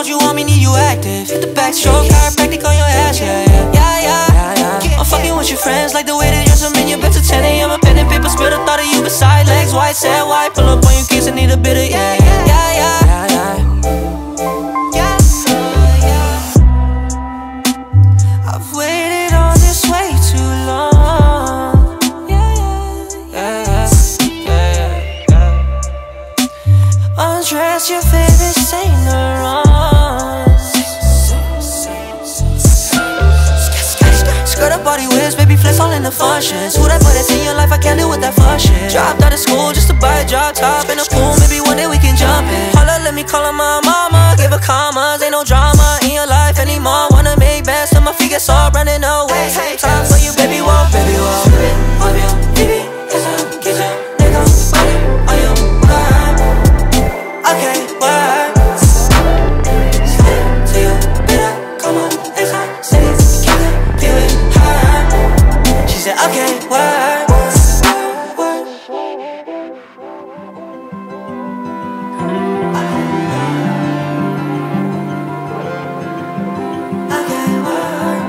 what you want, me need you active. Hit the backstroke, chiropractic on your ass, yeah, yeah, yeah, yeah, yeah, yeah. I'm fucking with your friends like the way that you're swimming your bed to 10 a.m. I'm pen and paper, spill the thought of you beside legs. White said white, pull up on your kids and need a bit of yeah, yeah, yeah, yeah, yeah, yeah, yeah, yeah. I've waited on this way too long. Yeah, yeah, yeah, yeah, yeah. Undress your favorite saint. All in the functions, who that boy that's in your life? I can't deal with that function. Dropped out of school just to buy a drop top in a pool. Maybe one day we can jump in. Holla, let me call on my mama. Give her commas, ain't no drama in your life anymore. Wanna make best till my feet get all running away. Same time for you, baby walk, baby walk. Okay, why? Okay, word, word, word. Okay, word. Okay, word.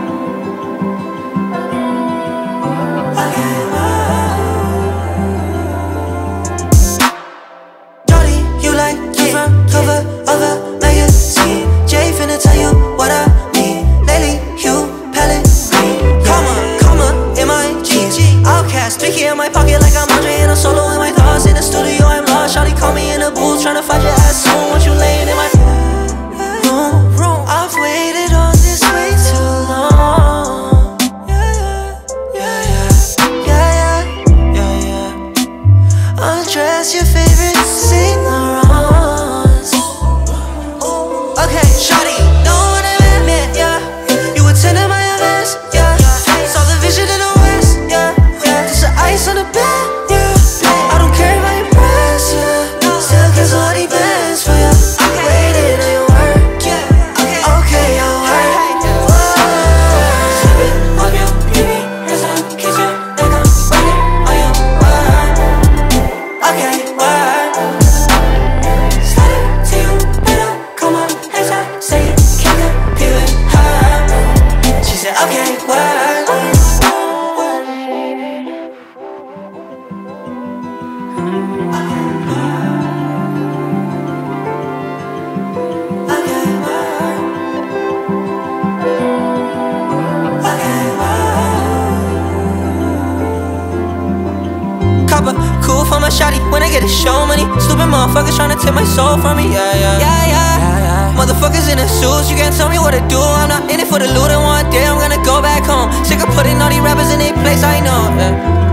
Jody, you like you from cover of a magazine. Jay finna tell you what I mean. Lately, you palette green. Comma, comma, in my outcast, Mickey in my pocket like I'm Andre and I'm solo in my thoughts. In the studio I'm lost, shawty call me in the booth tryna fight your ass soon. Want you laying in my room. I've waited on this way too long. Yeah, yeah, yeah, yeah, yeah, yeah, yeah. Undress your favorite Saint Laurents. Okay, shawty, know what I meant, yeah. You attended my events, yeah. Saw the vision in the ice on the bed, yeah. I don't care about your press, yeah. Still gets all the best for you. I'm waiting on your work, yeah. Okay, your work. Slip it on your baby, that's not kitchen. They come running on your word. Okay, word. Slide it to you, better come on. Hands up, say it, can't compete with her. She said, okay, word. Cool for my shawty when I get to show money. Stupid motherfuckers tryna take my soul from me, yeah, yeah, yeah, yeah, yeah, yeah. Motherfuckers in the suits, you can't tell me what to do. I'm not in it for the loot, and one day I'm gonna go back home. Sick of putting all these rappers in their place, I know, yeah.